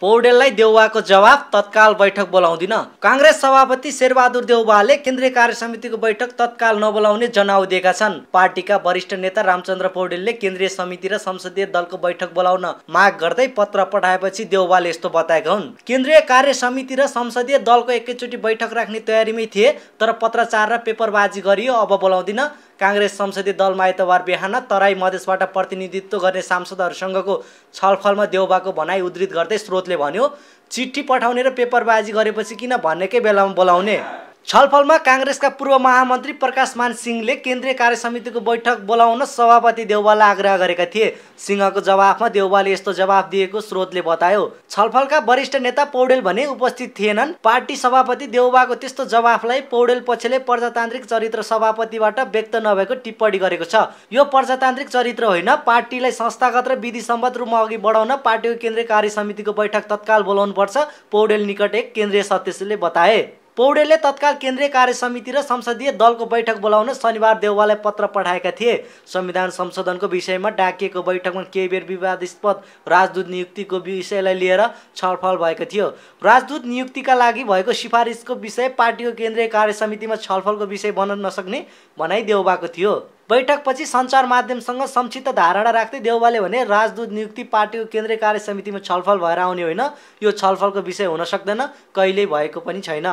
पौडेललाई देउवाको जवाब तत्काल बैठक बोलाउँदिन। कांग्रेस सभापति शेरबहादुर देउवाले केन्द्रीय कार्य समितिको बैठक तत्काल नबोलाउने जनाउ दिएका छन्। पार्टीका वरिष्ठ नेता रामचन्द्र पौडेलले केन्द्रीय समिति र संसदीय दलको बैठक बोलाउन माग गर्दै पत्र पठाएपछि देउवाले यस्तो बताएका हुन्। केन्द्रीय कार्य समिति र संसदीय दलको एकैचोटी बैठक राख्ने तयारीमै थिए, तर पत्रचार र पेपरबाजी गरियो, अब बोलाउँदिन। कांग्रेस संसदीय दलमा आइतबार बिहान तराई मधेसबाट प्रतिनिधित्व गर्ने सांसदहरूसँगको छलफलमा देउवाको भनाई उद्धृत गर्दै श्रोतले भन्यो, चिठी पठाउने र पेपरबाजी गरेपछि किन भन्नेकै बेलामा बोलाउने। छलफलमा कांग्रेसका पूर्व महामन्त्री प्रकाशमान सिंहले केन्द्रीय कार्य समितिको बैठक बोलाउन सभापति देउवालाई आग्रह गरेका थिए। सिंहको जवाफमा देउवाले यस्तो जवाफ दिएको स्रोतले बतायो। छलफलका वरिष्ठ नेता पौडेल भने उपस्थित थिएनन्। पार्टी सभापति देउवाको त्यस्तो जवाफलाई पौडेल पक्षले प्रजातान्त्रिक चरित्र सभापतिबाट व्यक्त नभएको टिप्पणी गरेको छ। यो प्रजातान्त्रिक चरित्र होइन। पार्टीलाई संस्थागत र विधिसम्मत रूपमा अघि बढाउन पार्टीको केन्द्रीय कार्य समितिको बैठक तत्काल बोलाउनुपर्छ, पौडेल निकट एक केन्द्रीय सदस्यले बताए। पौडेलले तत्काल केन्द्रीय कार्य समिति र संसदीय दलको बैठक बोलाउन शनिबार देउवालाई पत्र पठाएका थिए। संविधान संशोधनको विषयमा डाकिएको बैठकमा केही बेर विवादास्पद राजदूत नियुक्तिको विषयलाई लिएर छलफल भएको थियो। राजदूत नियुक्तिका लागि भएको सिफारिसको विषय पार्टीको केन्द्रीय कार्य समितिमा छलफलको विषय बन्न नसक्ने भनाई देउवाको थियो। बैठकपछि सञ्चार माध्यमसँग संक्षिप्त धारणा राख्दै देउवाले भने राजदूत नियुक्ति पार्टीको केन्द्रीय कार्य समितिमा छलफल भएर आउने होइन। यो छलफलको विषय हुन सक्दैन, कहिल्यै भएको पनि छैन।